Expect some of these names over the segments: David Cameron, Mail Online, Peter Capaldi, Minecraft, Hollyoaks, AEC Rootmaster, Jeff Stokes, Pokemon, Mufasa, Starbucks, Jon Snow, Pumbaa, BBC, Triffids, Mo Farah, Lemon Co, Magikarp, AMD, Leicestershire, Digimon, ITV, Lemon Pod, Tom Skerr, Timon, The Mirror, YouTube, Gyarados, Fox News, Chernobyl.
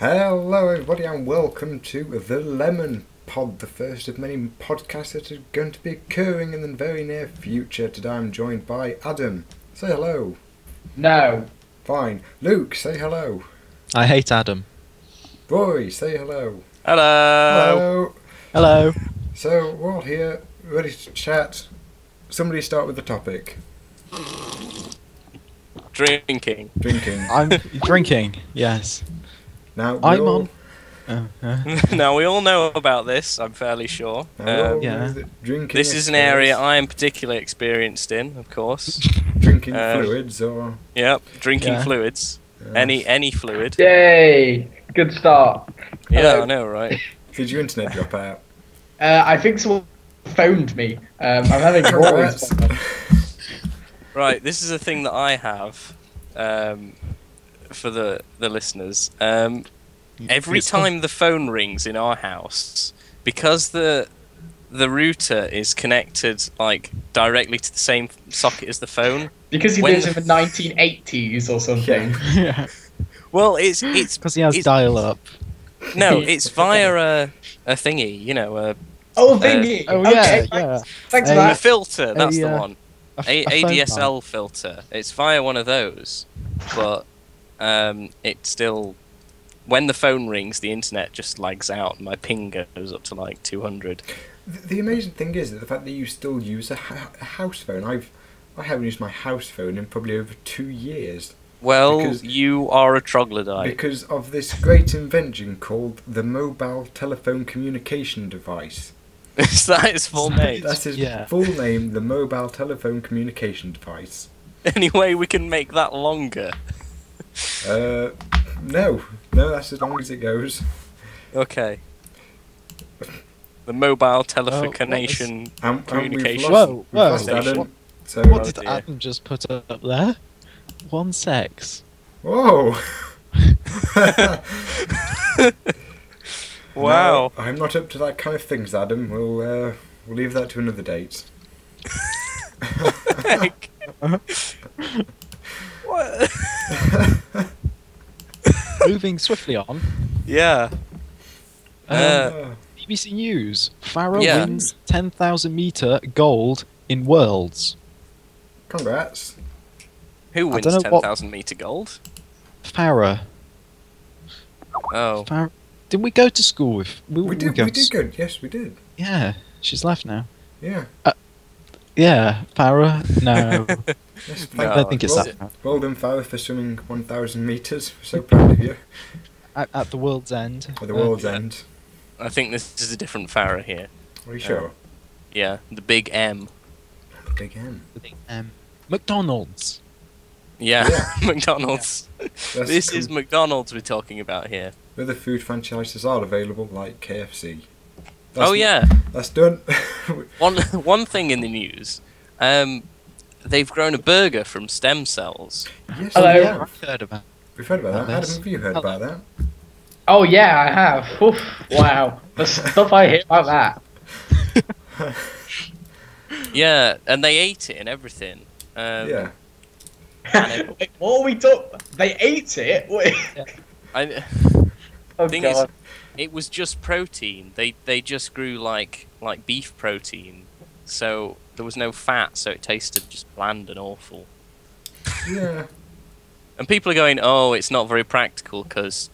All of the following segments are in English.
Hello everybody and welcome to the Lemon Pod, the first of many podcasts that are going to be occurring in the very near future. Today I'm joined by Adam. Say hello. No. Fine. Luke, say hello. I hate Adam. Roy, say hello. Hello. Hello. Hello. So we're all here, ready to chat. Somebody start with the topic. Drinking. I'm drinking, yes. Now we all know about this, I'm fairly sure. This is an area I am particularly experienced in, of course. Drinking fluids, or drinking fluids. Yes. Any fluid. Yay! Good start. Yeah, I know, right? Did your internet drop out? I think someone phoned me. I'm having problems. Right, this is a thing that I have. For the listeners, every time the phone rings in our house, because the router is connected like directly to the same socket as the phone. Because he lives in the 1980s or something. Yeah. Well, it's because he has dial up. No, it's via a thingy, you know. Thingy. Thanks for that. A filter. That's the one. A ADSL filter. It's via one of those, but. It still, when the phone rings, the internet just lags out and my ping goes up to like 200. The amazing thing is that the fact that you still use a house phone. I haven't used my house phone in probably over 2 years. Well, you are a troglodyte. Because of this great invention called the mobile telephone communication device. Is that his full name? That's his full name, the mobile telephone communication device. Anyway, we can make that longer. No, that's as long as it goes. Okay. The mobile telephone communication. Whoa. What did Adam just put up there? 1 sec. Whoa. Wow. No, I'm not up to that kind of things, Adam. We'll leave that to another date. Heck. What? Moving swiftly on. Yeah. BBC News. Farah wins 10,000 meter gold in Worlds. Congrats. Who wins 10,000 meter gold? Farah. Oh. Farah. Did we go to school with? We did. Yes, we did. Yeah. She's left now. Yeah. Farah. No. Yes, I don't think it's that. Well done, Farah, for swimming 1,000 metres. We're so proud of you. At the world's end. At the world's end. I think this is a different Farah here. Are you sure? Yeah, the big M. The big M. The big M. McDonald's. Yeah. McDonald's. Yeah. This is McDonald's we're talking about here. Other food franchises are available, like KFC. That's done. one thing in the news. They've grown a burger from stem cells. Yes, I've heard about. We've heard about that. Adam, have you heard about that? Oh yeah, I have. Oof, wow, the stuff I hear about that. Yeah, and they ate it and everything. What are we talking? They ate it. It was just protein. They just grew like beef protein, so. There was no fat, so it tasted just bland and awful. Yeah. And people are going, oh, it's not very practical because,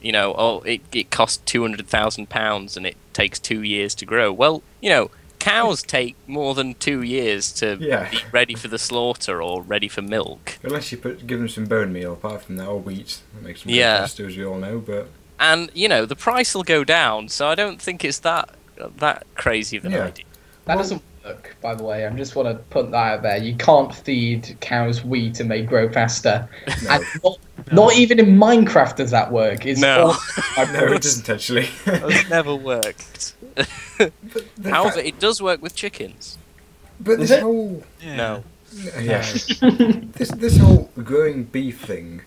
you know, it costs £200,000 and it takes 2 years to grow. Well, you know, cows take more than 2 years to be ready for the slaughter or ready for milk. Unless you give them some bone meal, apart from that, or wheat. That makes them faster, as we all know, but... And, you know, the price will go down, so I don't think it's that crazy of an idea. That doesn't... By the way, I just want to put that out there. You can't feed cows wheat and they grow faster. No. And not even in Minecraft does that work. It doesn't actually. It's never worked. However, it does work with chickens. But this whole this whole growing beef thing,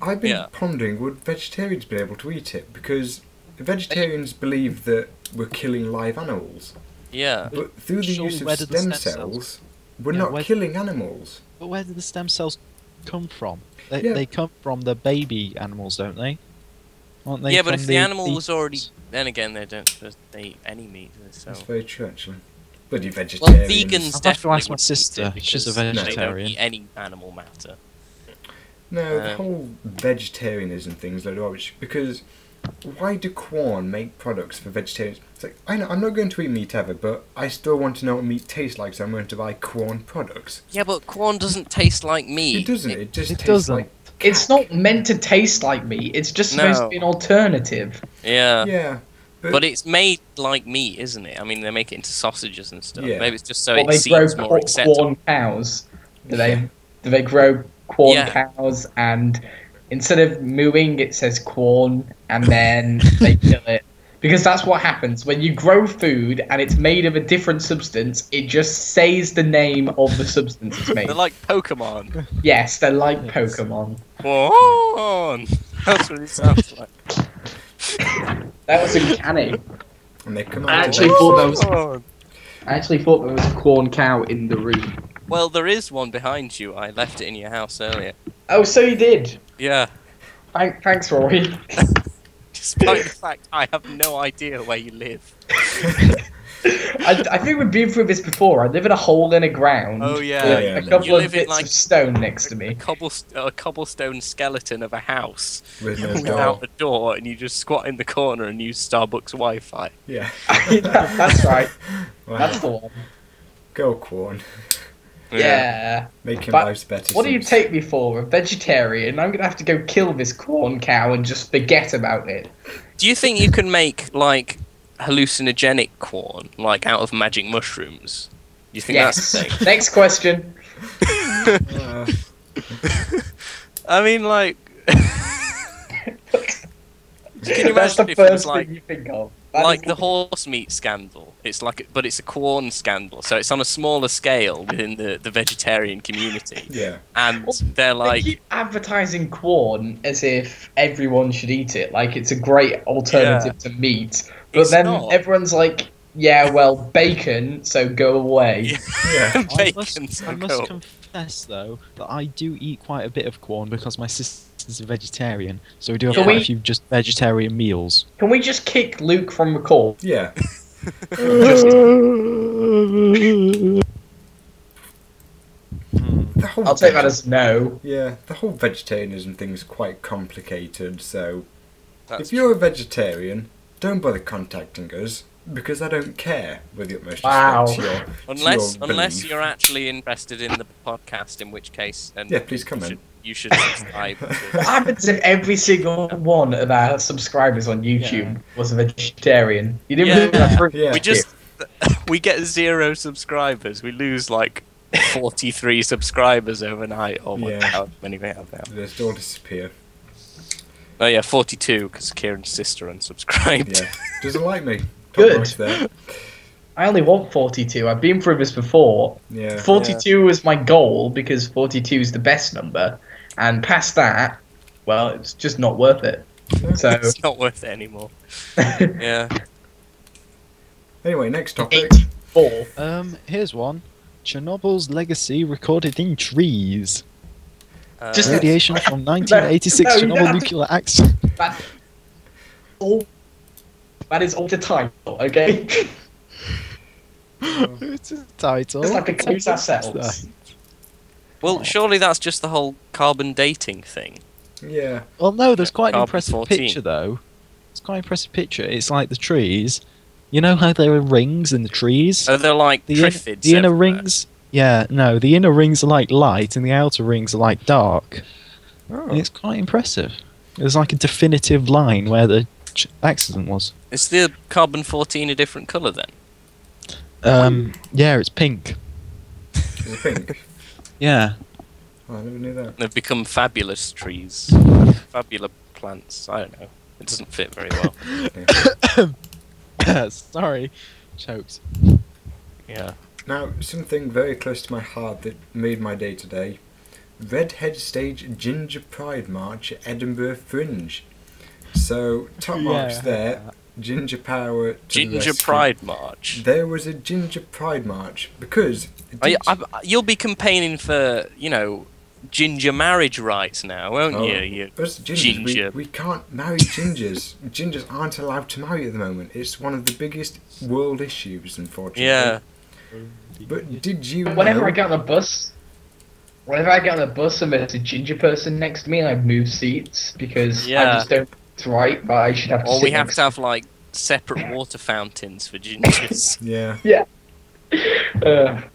I've been pondering: would vegetarians be able to eat it? Because vegetarians believe that we're killing live animals. Yeah, but through the use of stem cells, we're not killing animals. But where do the stem cells come from? They come from the baby animals, don't they? aren't they? Yeah, but if the animal was already... Then again, they don't eat any meat. So. That's very true, actually. Bloody vegetarian. Well, vegans definitely. I have to ask my sister. She's a vegetarian. They don't eat any animal matter. No, the whole vegetarianism thing is load of rubbish, because why do Quorn make products for vegetarians? It's like, I know, I'm not going to eat meat ever, but I still want to know what meat tastes like, so I'm going to buy Quorn products. Yeah, but Quorn doesn't taste like meat. It doesn't, it just tastes like... It's not meant to taste like meat, it's just supposed to be an alternative. Yeah. Yeah. But it's made like meat, isn't it? I mean, they make it into sausages and stuff. Yeah. Maybe it's just so it seems more acceptable. They grow Quorn cows. Do they grow Quorn cows, and instead of mooing, it says Quorn, and then they kill it. Because that's what happens. When you grow food and it's made of a different substance, it just says the name of the substance it's made. They're like Pokemon. Yes, they're like Pokemon. Quorn! That's what it sounds like. That was uncanny. And they come out I actually thought there was a Quorn cow in the room. Well, there is one behind you. I left it in your house earlier. Oh, so you did? Yeah. Thanks, Rory. Despite the fact I have no idea where you live. I think we've been through this before. I live in a hole in the ground. Oh, yeah. A couple of bits of stone next to me. A cobblestone skeleton of a house. With no without a door, and you just squat in the corner and use Starbucks Wi-Fi. Yeah. That's right. Wow. That's the one. Go, Quorn. Yeah. Making lives better. What do you take me for? A vegetarian? I'm going to have to go kill this Quorn cow and just forget about it. Do you think you can make, like, hallucinogenic Quorn, like, out of magic mushrooms? Do you think that's the thing? Next question. I mean, like... Can you that's the first thing like, you think of. That like the horse meat scandal. It's like, but it's a Quorn scandal, so it's on a smaller scale within the vegetarian community. Yeah, and they're like they keep advertising Quorn as if everyone should eat it, like it's a great alternative to meat. But it's everyone's like, yeah, well, bacon, so go away. Yeah. I must confess though that I do eat quite a bit of Quorn because my sister. As a vegetarian, so we do have quite a few just vegetarian meals. Can we just kick Luke from the call? Yeah. I'll take that as no. Yeah, the whole vegetarianism thing is quite complicated, so if you're a vegetarian, don't bother contacting us. Because I don't care with the utmost respect to your unless you're actually interested in the podcast, in which case... And yeah, please come in. You should subscribe. What happens if every single one of our subscribers on YouTube was a vegetarian? You didn't really we get 0 subscribers. We lose, like, 43 subscribers overnight. Or how many we have now. They all disappear. Oh, yeah, 42, because Kieran's sister unsubscribed. Yeah, doesn't like me. Good. I only want 42. I've been through this before. Yeah. 42 was my goal because 42 is the best number, and past that, well, it's just not worth it. So it's not worth it anymore. Yeah. Anyway, next topic. 84. Here's one. Chernobyl's legacy recorded in trees. Just radiation from 1986 Chernobyl nuclear accident. That is all the title, okay? It's a title. It's like a close ourselves. Well, surely that's just the whole carbon dating thing. Yeah. Well, no, there's quite an impressive picture, though. It's quite an impressive picture. It's like the trees. You know how there are rings in the trees? Oh, they're like triffids. The inner rings... Yeah, no, the inner rings are like light and the outer rings are like dark. Oh. And it's quite impressive. There's like a definitive line where the accident was. Is the carbon-14 a different colour then? Yeah, it's pink. Is it pink? Yeah. Oh, I never knew that. They've become fabulous trees. Fabulous plants. I don't know. It doesn't fit very well. Sorry. Chokes. Yeah. Now, something very close to my heart that made my day today. Redhead stage Ginger Pride March at Edinburgh Fringe. So, top marks there, Ginger Power to Ginger Pride March. There was a Ginger Pride March, because... You'll be campaigning for, you know, ginger marriage rights now, won't you? Ginger. We can't marry gingers. Gingers aren't allowed to marry at the moment. It's one of the biggest world issues, unfortunately. Yeah. But did you know... Whenever I get on the bus... Whenever I get on the bus and there's a ginger person next to me, and I move seats, because I just don't... It's right, but I should have to sit next to have, like, separate water fountains for gingers. Yeah. Yeah.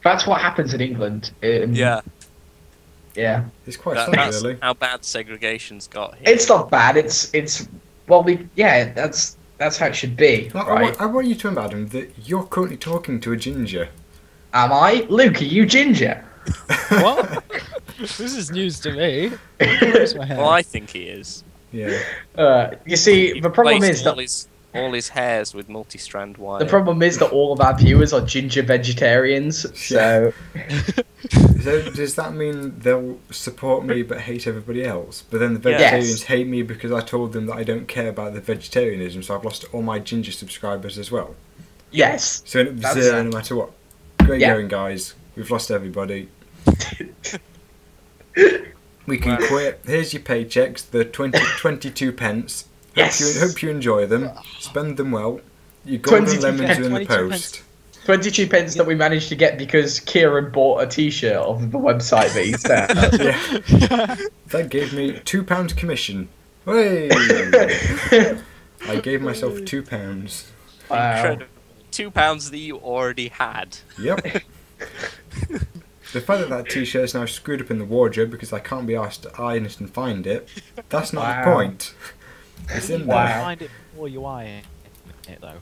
That's what happens in England. Yeah. Yeah. It's quite sad, really. How bad segregation's got here. It's not bad. It's well, yeah, that's how it should be. Like, right? I want you to imagine that you're currently talking to a ginger. Am I? Luke, are you ginger? What? This is news to me. Well, I think he is. Yeah. You see, the problem is that all his hairs with multi-strand wire. The problem is that all of our viewers are ginger vegetarians. So, so does that mean they'll support me but hate everybody else? But then the vegetarians hate me because I told them that I don't care about the vegetarianism, so I've lost all my ginger subscribers as well. Yes. So it's zero no matter what. Great going, guys. We've lost everybody. We can quit. Here's your paychecks. They're 22 pence. Yes. Hope you enjoy them. Spend them well. Your golden lemons are in the post. 22 pence that we managed to get because Kieran bought a T-shirt off of the website that he set up. That gave me £2 commission. Hey! I gave myself £2. Wow. Incredible. £2 that you already had. Yep. The fact that that T-shirt is now screwed up in the wardrobe because I can't be asked to iron it and find it, that's not the point. It's in there. You find it before you iron it, though.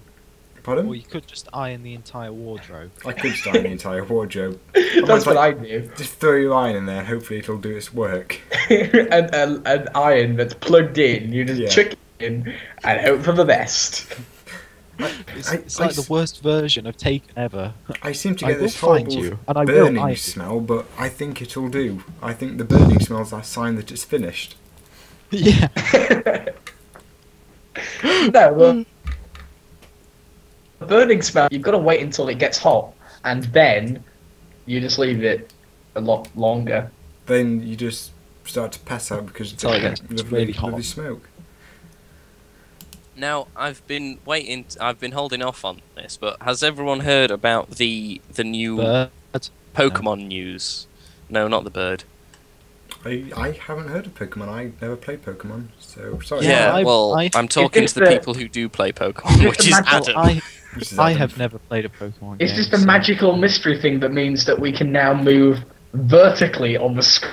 Pardon? Or you could just iron the entire wardrobe. I could just iron the entire wardrobe. That's what I do. Just throw your iron in there and hopefully it'll do its work. An iron that's plugged in, you just chuck it in and hope for the best. It's like the worst version of Take ever. I seem to get this horrible burning smell, but I think it'll do. I think the burning smell's a sign that it's finished. Yeah. No, well, the burning smell, you've got to wait until it gets hot, and then you just leave it a lot longer. Then you just start to pass out because it's really hot. Lovely smoke. Now, I've been waiting, I've been holding off on this, but has everyone heard about the new Pokemon news? No, not the bird. I haven't heard of Pokemon, I never play Pokemon, so sorry. Yeah, well, I'm talking to the people who do play Pokemon, which is Adam. I have never played a Pokemon game. It's just a magical mystery thing that means that we can now move vertically on the screen.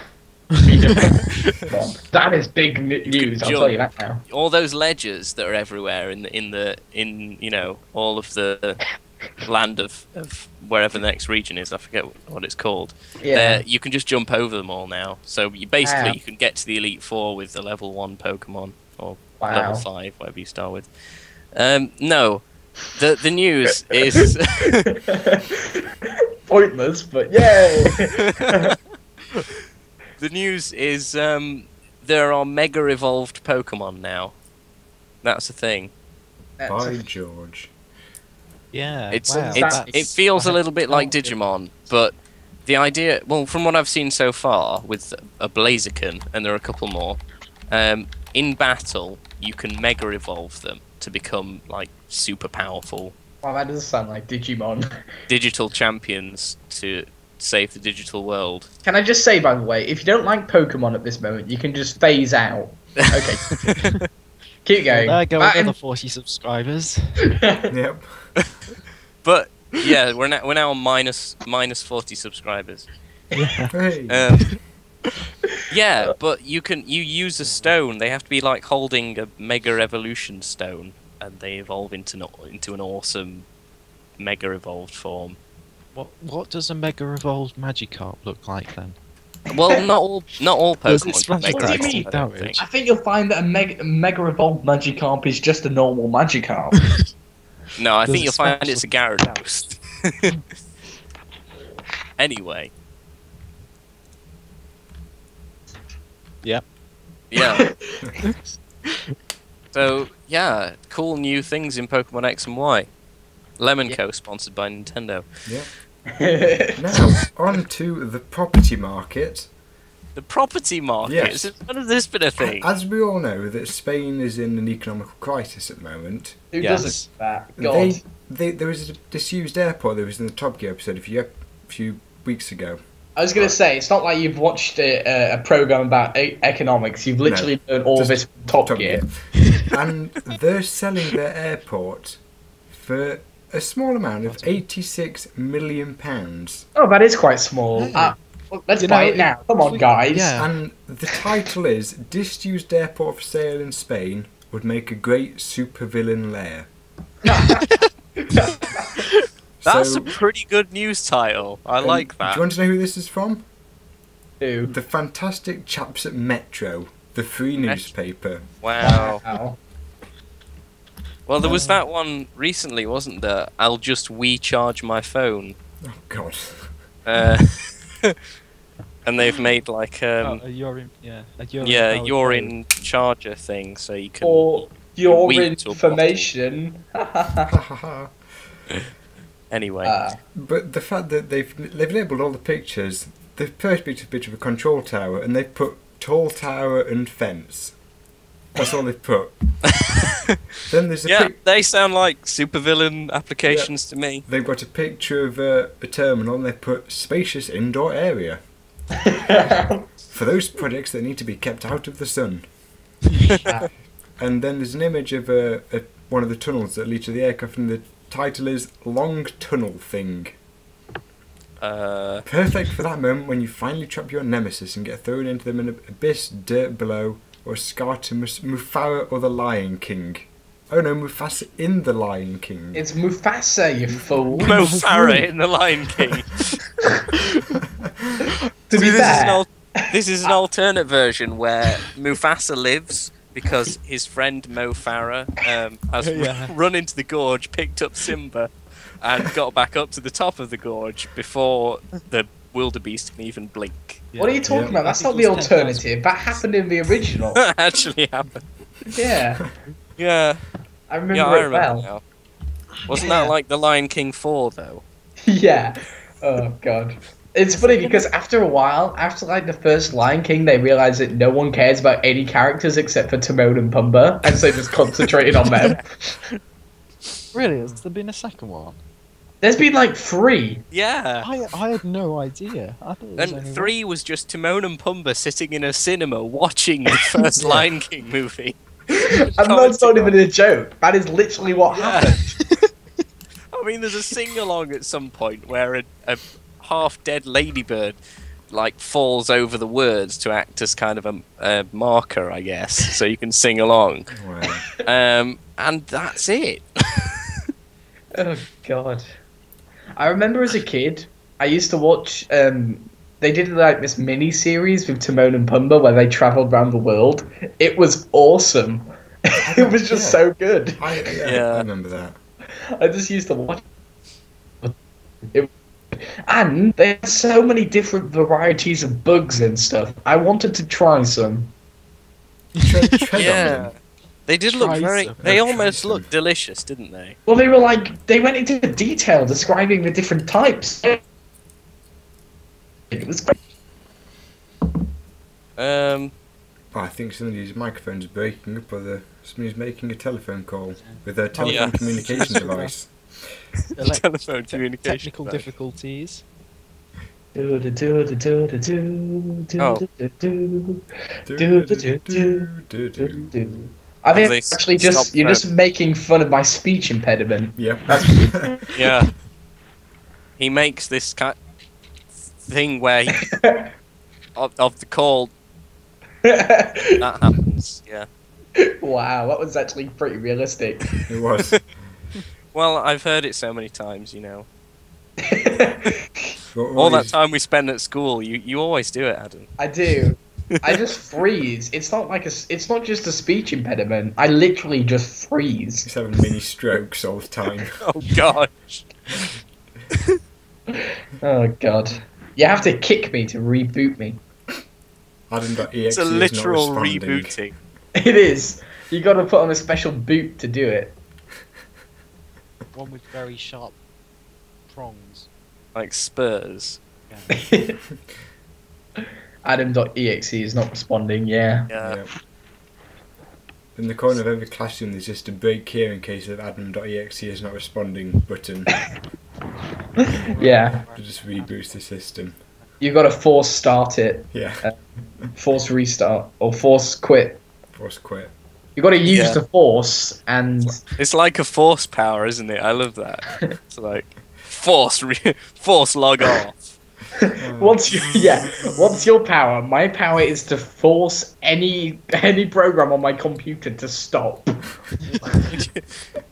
That is big news. I'll tell you that now. All those ledgers that are everywhere in you know, all of the land of wherever the next region is. I forget what it's called. Yeah, you can just jump over them all now. So you basically you can get to the Elite Four with the level 1 Pokemon or level 5, whatever you start with. No, the news is pointless, but yay. The news is there are mega evolved Pokemon now. That's a thing. By George. Yeah. It feels a little bit like Digimon, but the idea, well, from what I've seen so far with a Blaziken, and there are a couple more, in battle you can mega evolve them to become like super powerful. Wow, that does sound like Digimon. Digital champions to save the digital world. Can I just say, by the way, if you don't like Pokemon at this moment, you can just phase out. Okay. Keep going. Well, there go another 40 subscribers. Yep. But yeah, we're now on minus 40 subscribers. Yeah. Hey. Yeah, but you use a stone. They have to be like holding a mega evolution stone, and they evolve into an awesome mega evolved form. What does a mega evolved Magikarp look like then? Well, not all Pokemon. What do you mean? I think you'll find that a mega evolved Magikarp is just a normal Magikarp. No, I think you'll find it's a Gyarados. Anyway. Yeah. Yeah. So yeah, cool new things in Pokemon X and Y. Lemon Co, sponsored by Nintendo. Yeah. Now, on to the property market. the property markets. Yes. When has this been a thing? As we all know, that Spain is in an economical crisis at the moment. Who does that? God. There was a disused airport that was in the Top Gear episode a few weeks ago. I was going to say, it's not like you've watched a programme about economics. You've literally known all this from Top Gear. And they're selling their airport for a small amount of £86 million. Oh, that is quite small. Yeah. Well, let's buy it now. Come on, guys. Yeah. And the title is, Disused Airport for Sale in Spain Would Make a Great Supervillain Lair. That's a pretty good news title. I like that. Do you want to know who this is from? Who? The fantastic chaps at Metro, the free newspaper. Wow. Well, there was that one recently, wasn't there? I'll just recharge my phone. Oh, God. And they've made like you're in charger thing, so you can. Or your information. Anyway, but the fact that they've labelled all the pictures, the first picture of a control tower, and they've put tall tower and fence. That's all they've put. Then there's they sound like supervillain applications to me. They've got a picture of a terminal, and they put spacious indoor area for those products that need to be kept out of the sun. And then there's an image of one of the tunnels that lead to the aircraft, and the title is Long Tunnel Thing. Perfect for that moment when you finally trap your nemesis and get thrown into them in an abyss, dirt below, or scar to Mufasa or the Lion King. Oh no, Mufasa in the Lion King. It's Mufasa, you fool. Mufasa in the Lion King. To be fair, this is an alternate version where Mufasa lives, because his friend Mo Farah has run into the gorge, picked up Simba, and got back up to the top of the gorge before the wildebeest can even blink. Yeah. What are you talking about? That's not the alternative. That happened in the original. That actually happened. Yeah. Yeah. I remember it well. Now. Wasn't that like The Lion King 4, though? Yeah. Oh, God. It's funny because after a while, after like the first Lion King, they realised that no one cares about any characters except for Timon and Pumbaa, and so just concentrated on them. Really? Has there been a second one? There's been like 3. Yeah. I had no idea. I thought it was and 3 was just Timon and Pumbaa sitting in a cinema watching the first Lion King movie. And that's not even a joke. That is literally what happened. I mean, there's a sing-along at some point where a half-dead ladybird like falls over the words to act as kind of a marker, I guess, so you can sing along. Wow. And that's it. Oh, God. I remember as a kid, I used to watch, they did like this mini-series with Timon and Pumbaa where they travelled around the world. It was awesome. It was just so good. I remember that. I just used to watch it. And they had so many different varieties of bugs and stuff. I wanted to try some. Yeah. They did look very... They almost looked delicious, didn't they? Well, they were like... They went into detail describing the different types. It was great. I think somebody's microphone's breaking up, or somebody's making a telephone call with their telephone communication device. Telephone communication. Technical difficulties. I think it's actually just you're just making fun of my speech impediment. Yeah. Yeah. He makes this kind of thing where he, of the call that happens. Yeah. Wow, that was actually pretty realistic. It was. Well, I've heard it so many times, you know. All that time we spend at school, you always do it, Adam. I do. I just freeze. It's not like it's not just a speech impediment. I literally just freeze. He's having mini strokes all the time. Oh gosh. Oh God. You have to kick me to reboot me. It's a literal rebooting. It is. You got to put on a special boot to do it. One with very sharp prongs. Like spurs. Yeah. Adam.exe is not responding, yeah. In the corner of every classroom there's just a break here in case of Adam.exe is not responding button. Yeah. To just reboots the system. You've got to force start it. Yeah. Force restart or force quit. Force quit. You've got to use the force, and it's like a force power, isn't it? I love that. It's like force log off. What's your power? My power is to force any program on my computer to stop.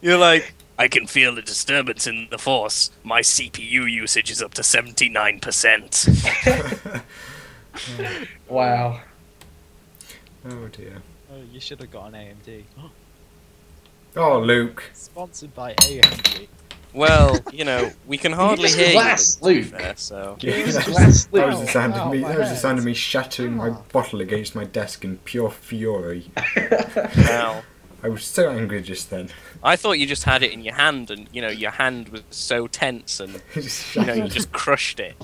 You're like, I can feel the disturbance in the force. My CPU usage is up to 79%. Wow. Oh dear. Oh, you should have got an AMD. Oh, Luke. Sponsored by AMD. Well, you know, we can hardly hear glass, you. Luke. There, so. That was the sound of me. That was the sound of me shattering my bottle against my desk in pure fury. Wow. I was so angry just then. I thought you just had it in your hand, and you know, your hand was so tense, and you know, you just crushed it.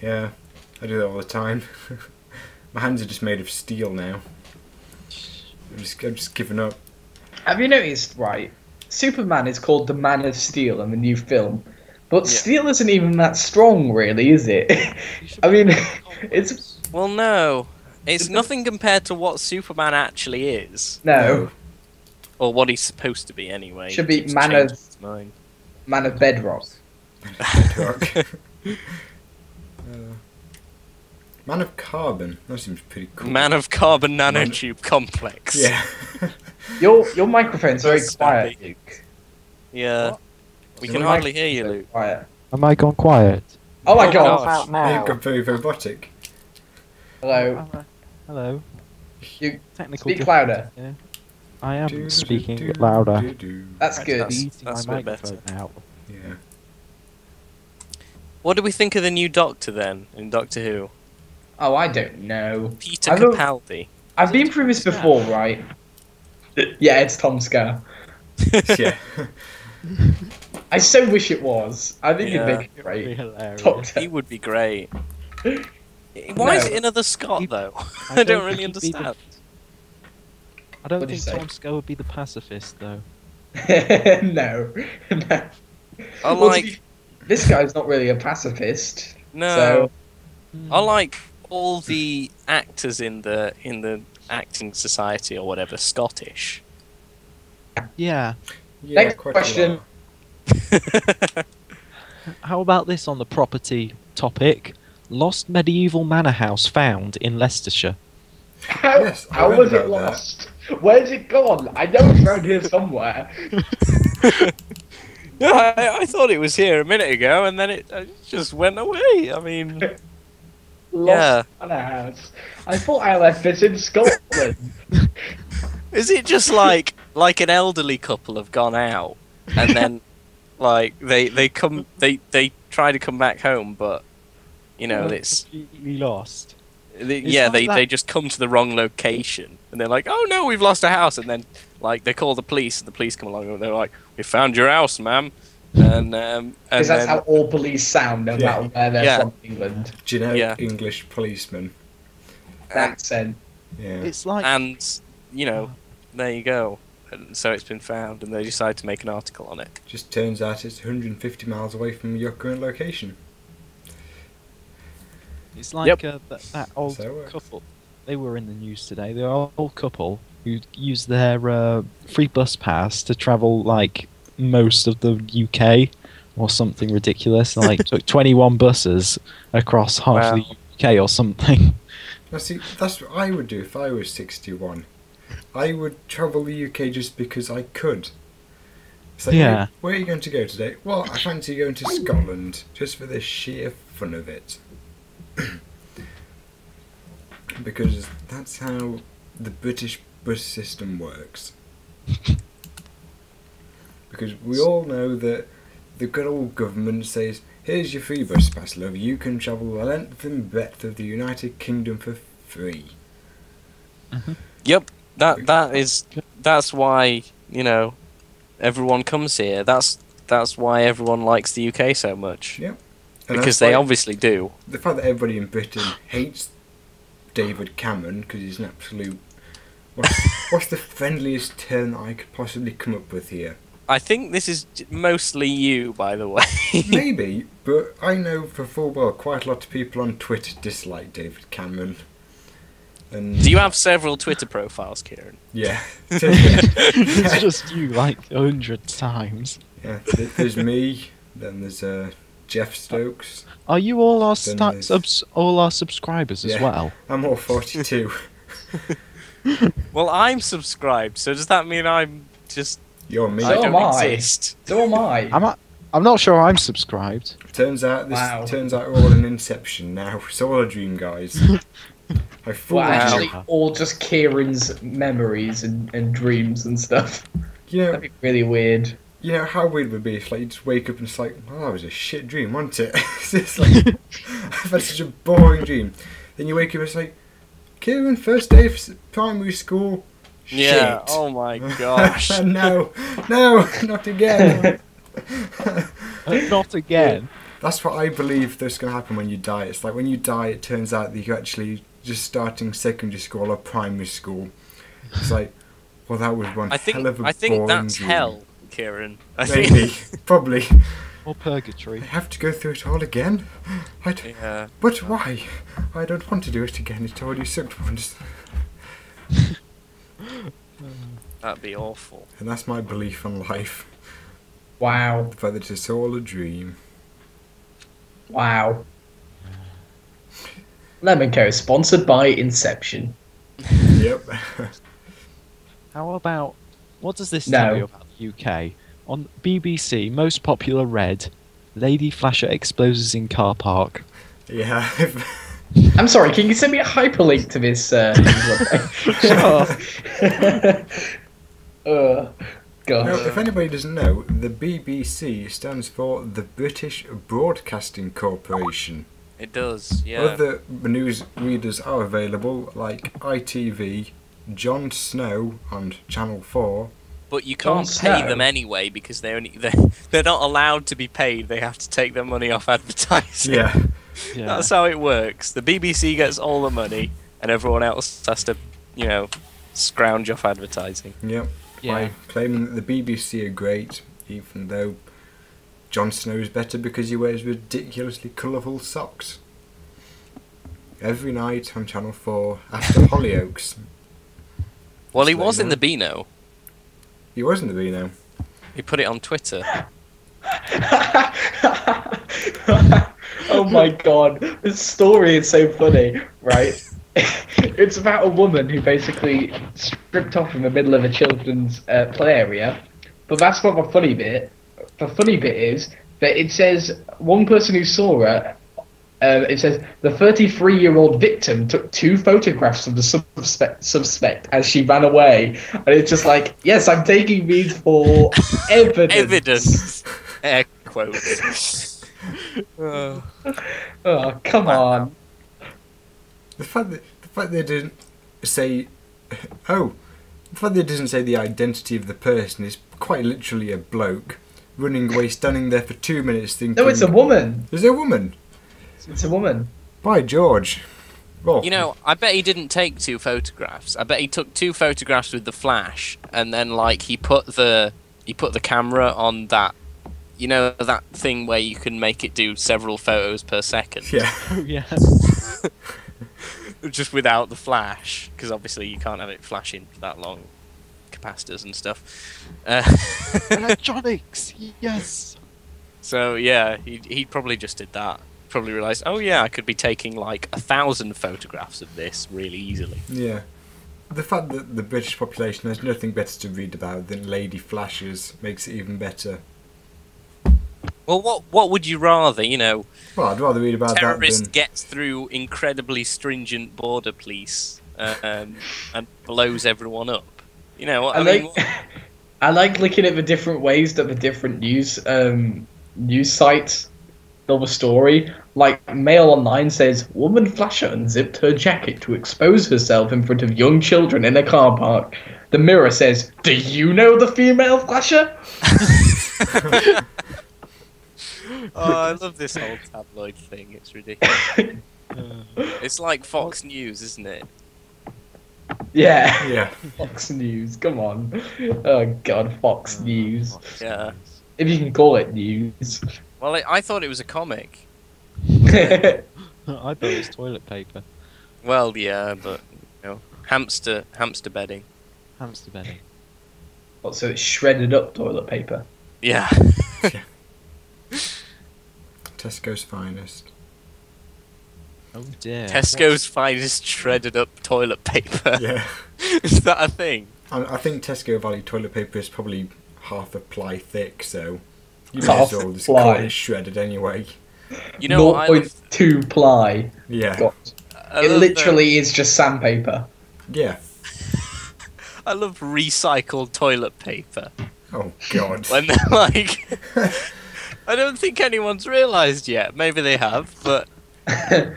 Yeah, I do that all the time. My hands are just made of steel now. I'm just giving up. Have you noticed, right? Superman is called the Man of Steel in the new film, but steel isn't even that strong, really, is it? I mean, it's... Well, no. It's nothing compared to what Superman actually is. No. Or what he's supposed to be, anyway. Should be Man of Bedrock. Man of Carbon. That seems pretty cool. Man of Carbon Nanotube Complex. Yeah. Your microphone's very quiet, Luke. Yeah. What? We can hardly hear you, Luke. Quiet. Am I gone quiet? Oh my gosh. You've gone very robotic. Hello. Hello. You speak louder. Yeah. I am speaking louder. That's good. That's my microphone now. Yeah. What do we think of the new Doctor, then, in Doctor Who? Oh, I don't know. Peter Capaldi. I've been through this before, right? Yeah, it's Tom Skerr. Yeah. I so wish it was. I think it'd make it great. He would be great. Why is it another Scot, though? I don't really understand. I don't think Tom Skerr would be the pacifist, though. No. I like... This guy's not really a pacifist. No. So... I like... all the actors in the acting society or whatever Scottish. Yeah. Next question. How about this on the property topic? Lost medieval manor house found in Leicestershire. How was it lost? Where's it gone? I know it's around here somewhere. No, I thought it was here a minute ago, and then it just went away. I mean. Lost on a house. I thought I left this in Scotland. Is it just like an elderly couple have gone out and then like they try to come back home, but you know it's completely lost. They just come to the wrong location and they're like, oh no, we've lost a house, and then like they call the police and the police come along and they're like, we found your house, ma'am. Because that's how all police sound, no matter where they're from in England. Generic English policeman. Accent. Yeah. It's like... And, you know, there you go. And so it's been found, and they decide to make an article on it. Just turns out it's 150 miles away from your current location. It's like that old couple. They were in the news today. The old couple who used their free bus pass to travel, like... most of the UK or something ridiculous, like took 21 buses across half the UK or something. Now see, that's what I would do if I was 61. I would travel the UK just because I could. It's like, hey, where are you going to go today? Well, I fancy going to Scotland just for the sheer fun of it. Because that's how the British bus system works. Because we all know that the good old government says, here's your free bus pass, love. You can travel the length and breadth of the United Kingdom for free. Mm-hmm. Yep, that's why, you know, everyone comes here. That's why everyone likes the UK so much. Yep. because they obviously do. The fact that everybody in Britain hates David Cameron because he's an absolute... What's the friendliest term I could possibly come up with here? I think this is mostly you, by the way. Maybe, but I know for full well quite a lot of people on Twitter dislike David Cameron. And do you have several Twitter profiles, Kieran? Yeah. It's just you, like, 100 times. Yeah, there's me, then there's Jeff Stokes. Are you all our subscribers as well? I'm all 42. Well, I'm subscribed, so does that mean I'm just... You're me. So am I. Exist. So am I. I'm not sure I'm subscribed. Turns out turns out we're all in Inception now. It's all a dream, guys. Actually, all just Kieran's memories and dreams and stuff. You know, that'd be really weird. You know how weird it would be if like you just wake up and it's like, oh, that was a shit dream, wasn't it? It's just like I've had such a boring dream. Then you wake up and it's like, Kieran, first day of primary school. Yeah. Shit. Oh my gosh. no, not again. Not again. That's what I believe that's going to happen when you die. It's like when you die, it turns out that you're actually just starting secondary school or primary school. It's like, well, that was one hell of a boring that's dream. Hell, Kieran. Probably. Or purgatory. I have to go through it all again? But why? I don't want to do it again. It already sucked once. That'd be awful. And that's my belief on life. Wow. The fact that it's all a dream. Wow. Lemon Co. is sponsored by Inception. Yep. How about... What does this tell you about the UK? On BBC, most popular read, Lady Flasher exposes in car park. Yeah. I'm sorry, can you send me a hyperlink to this? God. Now, if anybody doesn't know, the BBC stands for the British Broadcasting Corporation. It does, yeah. Other news readers are available, like ITV, Jon Snow, and Channel 4. But you can't pay them anyway because they're not allowed to be paid. They have to take their money off advertising. Yeah. That's how it works. The BBC gets all the money, and everyone else has to, you know, scrounge off advertising. Yep. Yeah. By claiming that the BBC are great, even though Jon Snow is better because he wears ridiculously colourful socks. Every night on Channel 4 after Hollyoaks. Well, he was in the Beano. He was in the Beano. He put it on Twitter. Oh my god, this story is so funny, right? It's about a woman who basically stripped off in the middle of a children's play area, but that's not the funny bit. The funny bit is that it says one person who saw her, it says the 33-year-old victim took 2 photographs of the suspect as she ran away, and it's just like, yes, I'm taking these for evidence. Evidence. Air quotes. Oh, come on. The fact they didn't say, the fact they didn't say the identity of the person is quite literally a bloke running away, standing there for 2 minutes thinking. No, it's a woman. Is it a woman? It's a woman. By George. Oh. You know, I bet he didn't take 2 photographs. I bet he took 2 photographs with the flash, and then like he put the camera on that. You know that thing where you can make it do several photos per second. Yeah. Oh, yeah. Just without the flash, because obviously you can't have it flashing for that long, capacitors and stuff. Electronics, yes. So yeah, he probably just did that. Probably realised, oh yeah, I could be taking like 1,000 photographs of this really easily. Yeah, the fact that the British population has nothing better to read about than lady flashes makes it even better. Well, what would you rather, you know? Well, I'd rather read about terrorist that gets through incredibly stringent border police and blows everyone up. You know, I like looking at the different ways that the different news sites tell the story. Like Mail Online says, "Woman flasher unzipped her jacket to expose herself in front of young children in a car park." The Mirror says, "Do you know the female flasher?" I love this whole tabloid thing. It's ridiculous. It's like Fox News, isn't it? Yeah. Yeah. Fox News. Come on. Oh God, Fox News. Yeah. If you can call it news. Well, I thought it was a comic. I thought it was toilet paper. Well, yeah, but you know, hamster bedding. Hamster bedding. What, so it's shredded up toilet paper? Yeah. Yeah. Tesco's finest. Oh dear. Tesco's finest shredded up toilet paper. Yeah. Is that a thing? I think Tesco Valley toilet paper is probably half a ply thick, so you may as well just call it shredded anyway. You know, 0.2 ply. Yeah. God. It literally is just sandpaper. Yeah. I love recycled toilet paper. Oh God. When they're like, I don't think anyone's realised yet. Maybe they have, but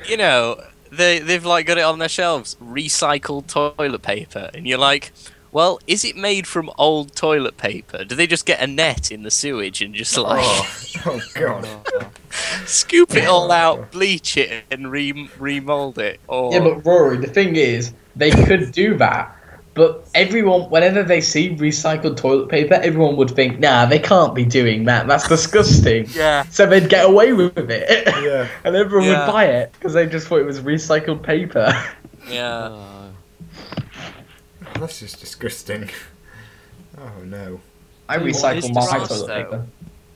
you know, they've like got it on their shelves, recycled toilet paper, and you're like, well, is it made from old toilet paper? Do they just get a net in the sewage and just like, oh God, scoop it all out, bleach it, and remold it? Or... Yeah, but Rory, the thing is, they could do that. But everyone, whenever they see recycled toilet paper, everyone would think, nah, they can't be doing that. That's disgusting. Yeah. So they'd get away with it. Yeah. And everyone would buy it because they just thought it was recycled paper. Yeah. That's just disgusting. Oh, no. I recycle my toilet paper.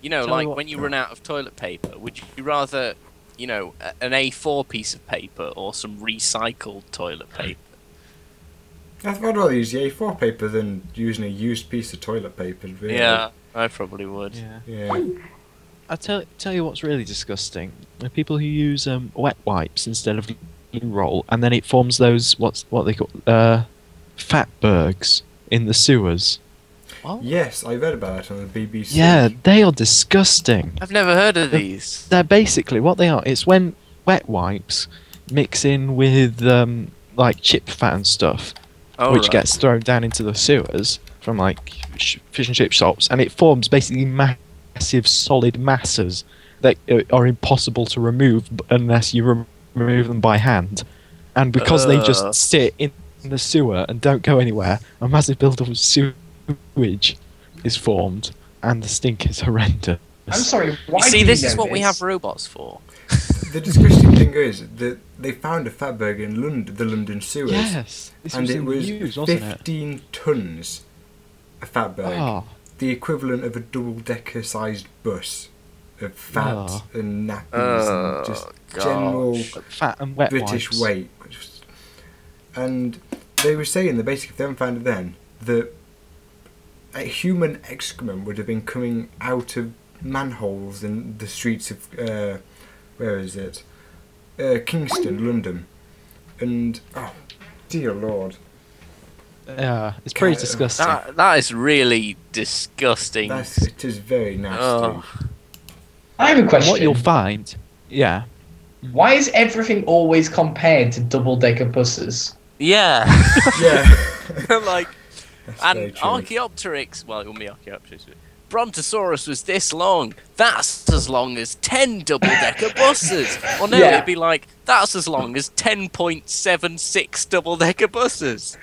You know, like when you run out of toilet paper, would you rather, you know, an A4 piece of paper or some recycled toilet paper? I'd rather use the A4 paper than using a used piece of toilet paper. Really. Yeah, I probably would. Yeah. I tell you what's really disgusting: the people who use wet wipes instead of loo roll, and then it forms those what they call fatbergs in the sewers. What? Yes, I read about it on the BBC. Yeah, they are disgusting. I've never heard of these. They're basically what they are. It's when wet wipes mix in with like chip fat and stuff. Oh, which gets thrown down into the sewers from like fish and chip shops, and it forms basically massive solid masses that are impossible to remove unless you remove them by hand. And because they just sit in the sewer and don't go anywhere, a massive build-up of sewage is formed, and the stink is horrendous. I'm sorry, why do you know this? This is what we have robots for. The disgusting thing is that they found a fatberg in the London sewers. Yes, and it was 15 tons of fatberg, the equivalent of a double-decker-sized bus of fat and nappies and just general fat and wet British wipes. Weight. And they were saying that basically, if they hadn't found it then, that human excrement would have been coming out of manholes in the streets of. Where is it? Kingston, London. And, oh, dear Lord. Yeah, it's pretty disgusting. That is really disgusting. It is very nasty. I have a question. What you'll find, why is everything always compared to double-decker buses? Yeah. Like, and Archaeopteryx, well, it wouldn't be Archaeopteryx, but Brontosaurus was this long. That's as long as 10 double-decker buses. Or no, it'd be like, that's as long as 10.76 double-decker buses.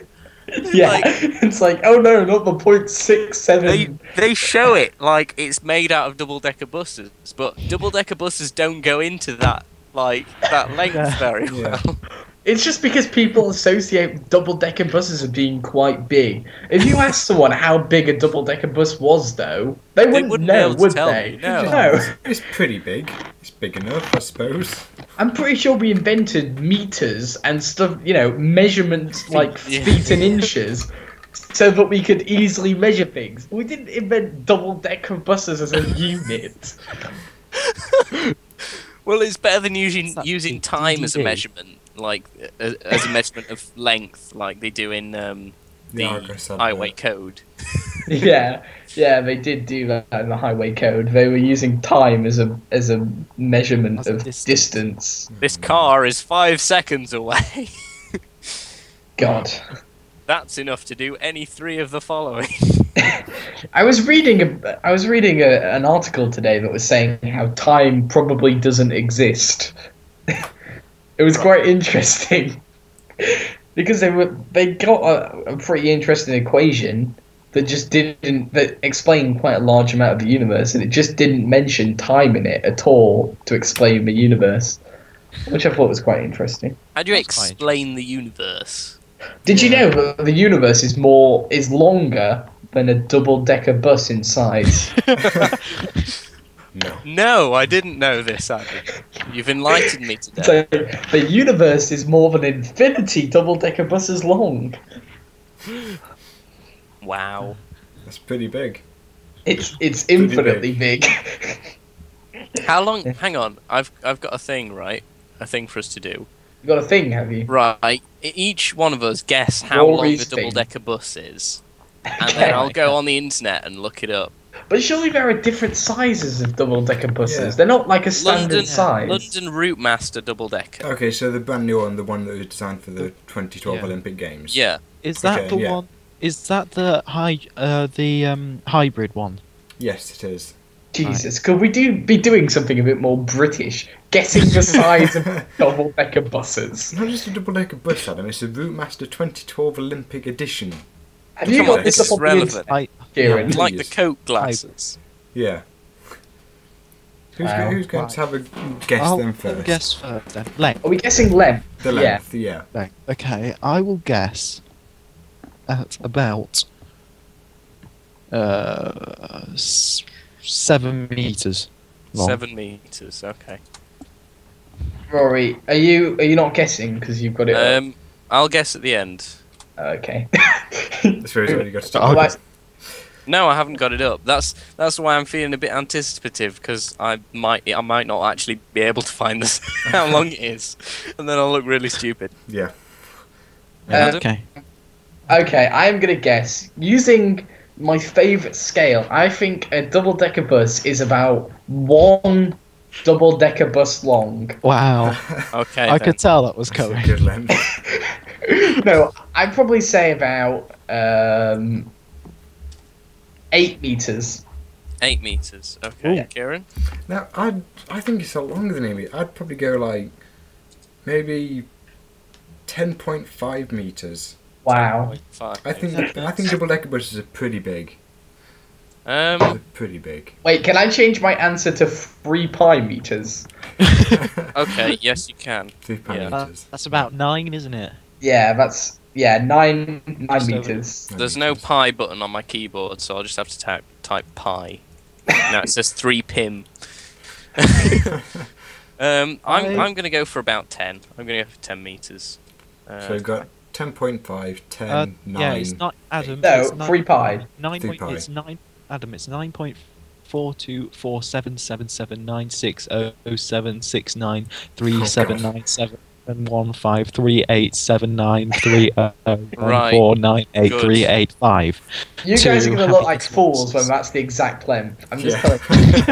Yeah, like, it's like, oh no, not the 0.67. They show it like it's made out of double-decker buses, but double-decker buses don't go into that, like, that length very well. It's just because people associate double-decker buses with being quite big. If you asked someone how big a double-decker bus was, though, they wouldn't know, would they? No. It's pretty big. It's big enough, I suppose. I'm pretty sure we invented meters and stuff, you know, measurements like feet and inches, so that we could easily measure things. We didn't invent double-decker buses as a unit. Well, it's better than using time as a measurement. Like as a measurement of length, like they do in the highway code. yeah, they did do that in the highway code. They were using time as a measurement of distance. This car is 5 seconds away. God. That's enough to do any three of the following. I was reading an article today that was saying how time probably doesn't exist. It was quite interesting because they got a pretty interesting equation that just didn't explained quite a large amount of the universe, and it just didn't mention time in it at all to explain the universe, which I thought was quite interesting. How do you explain the universe? Did you know that the universe is longer than a double-decker bus in size? No, I didn't know this, Adam. You've enlightened me today. So, the universe is more than infinity double-decker buses long. Wow. That's pretty big. It's infinitely big. How long? Hang on. I've got a thing, right? A thing for us to do. You've got a thing, have you? Right. Each one of us guess how long a double-decker bus is. Okay. And then I'll go on the internet and look it up. But surely there are different sizes of double-decker buses. Yeah. They're not like a standard size. London Route Master double-decker. Okay, so the brand new one, the one that was designed for the 2012 Olympic Games. Yeah. Is that the one? Is that the hybrid one? Yes, it is. Jesus, could we be doing something a bit more British? Guessing the size of double-decker buses. Not just a double-decker bus, Adam. It's a Rootmaster 2012 Olympic edition. Have you got this up relevant? It's like the Coke glasses. Yeah. Who's going to have a guess then first? Guess first. Length. Are we guessing length? The length, Length. Okay, I will guess at about 7 meters long. 7 meters. Okay. Rory, are you not guessing because you've got it? I'll guess at the end. Okay. That's where you got to start. No, I haven't got it up. That's why I'm feeling a bit anticipative, because I might not actually be able to find this how long it is, and then I'll look really stupid. Yeah. Okay. Okay, I'm gonna guess using my favourite scale. I think a double-decker bus is about one double-decker bus long. Wow. Okay. I could tell that was coming. That's a good length. No, I'd probably say about 8 meters. 8 meters. Okay, yeah. Kieran. Now I think it's a lot longer than 8 meters. I'd probably go like maybe 10.5 meters. Wow. I think double-decker buses are pretty big. Wait, can I change my answer to 3 pi meters? Okay, yes you can. 3 pi meters. That's about 9, isn't it? Yeah, that's 9 meters. There's no pi button on my keyboard, so I'll just have to type pi. No, it says 3 pim. I'm going to go for about 10. I'm going to go for 10 meters. So we've got 10.5, 10, 9. Yeah, it's not Adam. No, it's 3 pi. 9 pi. It's 9. Adam, it's 9.424777960076937971538793094983852. You guys are going to look like fools when that's the exact length. I'm just telling you.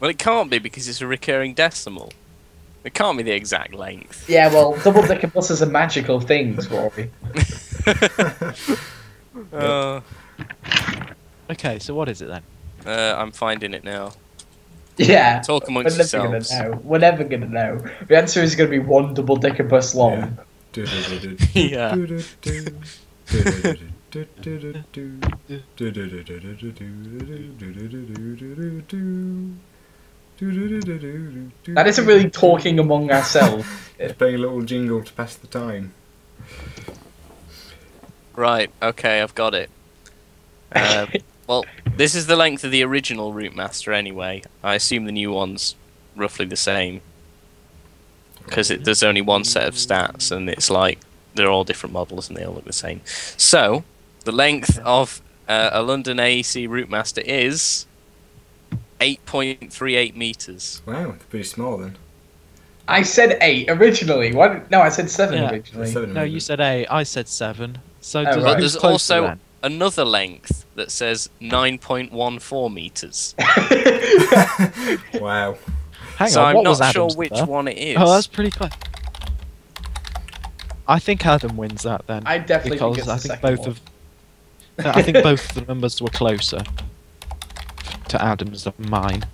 Well, it can't be because it's a recurring decimal. It can't be the exact length. Yeah, well, double-decker buses are magical things, Rory. Okay, so what is it then? I'm finding it now. Yeah. Talk amongst yourselves. We're never going to know. The answer is going to be one double-decker bus long. Yeah. That isn't really talking among ourselves. It's playing a little jingle to pass the time. Right, okay, I've got it. Well, this is the length of the original Rootmaster anyway. I assume the new one's roughly the same. Because there's only one set of stats, and it's like they're all different models and they all look the same. So, the length of a London AEC Rootmaster is 8.38 meters. Wow, pretty small then. I said 8 originally. What? No, I said 7 originally. 7 no, you said 8. I said 7. So but there's also another length that says 9.14 meters. Wow. Hang on, I'm not sure which one it is. Oh, that's pretty close. I think Adam wins that then. I definitely think it's the second one. I think both the numbers were closer to Adam's than mine.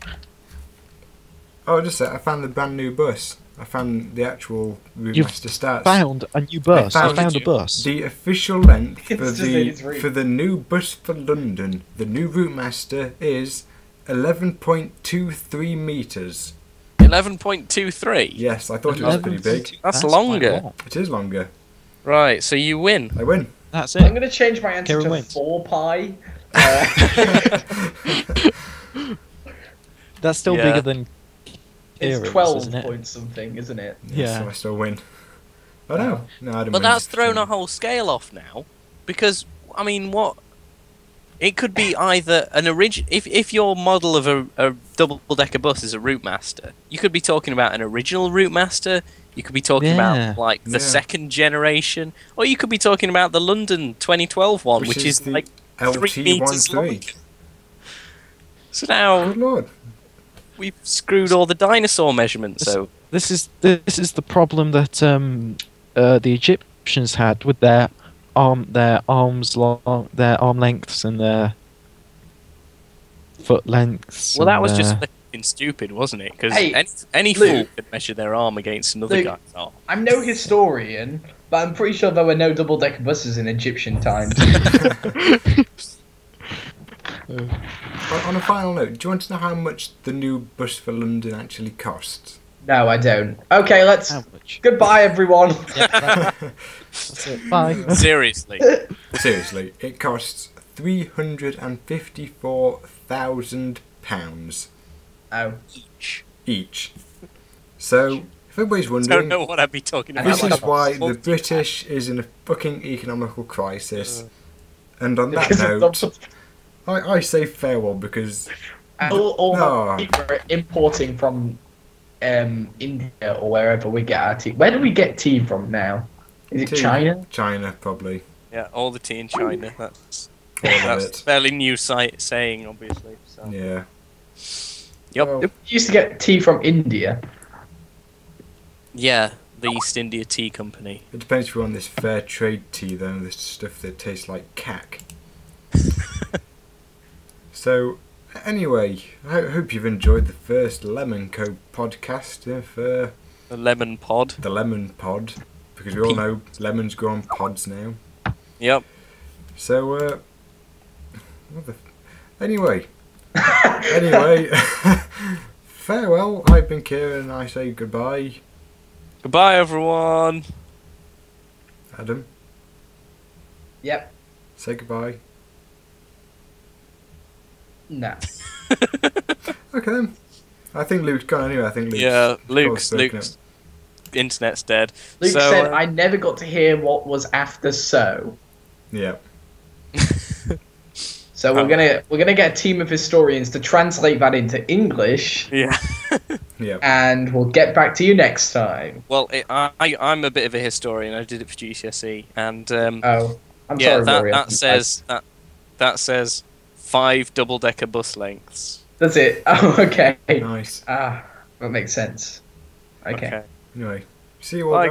Oh, just that I found the brand new bus. I found the actual Rootmaster stats. Found a new bus. I found a bus. The official length for the new bus for London, the new Rootmaster, is 11.23 meters. 11.23. Yes, I thought it was pretty big. That's longer. It is longer. Right, so you win. I win. That's it. I'm going to change my answer to 4 pi. That's still bigger than. It's 12 point something, isn't it? Yeah. So I still win. Oh no, I don't. But that's thrown a whole scale off now, because I mean, what? It could be either an original. If your model of a double-decker bus is a Rootmaster, you could be talking about an original Rootmaster. You could be talking about like the second generation, or you could be talking about the London 2012 one, which is like LT 3 meters long. So now, good lord, we've screwed all the dinosaur measurements. So this is the problem that the Egyptians had with their. Their arm lengths and their foot lengths. Well, that was just stupid, wasn't it? Because hey, any fool could measure their arm against another guy's arm. I'm no historian, but I'm pretty sure there were no double-decker buses in Egyptian times. On a final note, do you want to know how much the new bus for London actually costs? No, I don't. Okay, let's... Goodbye, everyone. Yeah, that's it. Bye. Seriously. Seriously, it costs £354,000. Oh. Each. So, if everybody's wondering... I don't know what I'd be talking about. This is why the British is in a fucking economical crisis. And on that note, I say farewell because... All people are importing from... India or wherever we get our tea. Where do we get tea from now? Is it China? China, probably. Yeah, all the tea in China. That's a fairly new saying, obviously. So. Yeah. Yep. Well, we used to get tea from India. Yeah, the East India Tea Company. It depends if we're on this fair trade tea, though, this stuff that tastes like cack. So... Anyway, I hope you've enjoyed the first Lemon Co podcast. The Lemon Pod. The Lemon Pod. Because we all know lemons grow on pods now. Yep. So, Anyway. Farewell. I've been Kieran and I say goodbye. Goodbye, everyone. Adam? Yep. Say goodbye. No. Okay then. I think Luke's gone anyway. I think Luke's Luke's internet's dead. Luke said, I never got to hear what was after so. Yeah. So we're gonna get a team of historians to translate that into English. Yeah. Yeah. And we'll get back to you next time. Well, I'm a bit of a historian. I did it for GCSE, and sorry, that says 5 double-decker bus lengths. That's it. Oh, okay. Nice. Ah, that makes sense. Okay. Anyway, see you all. Bye.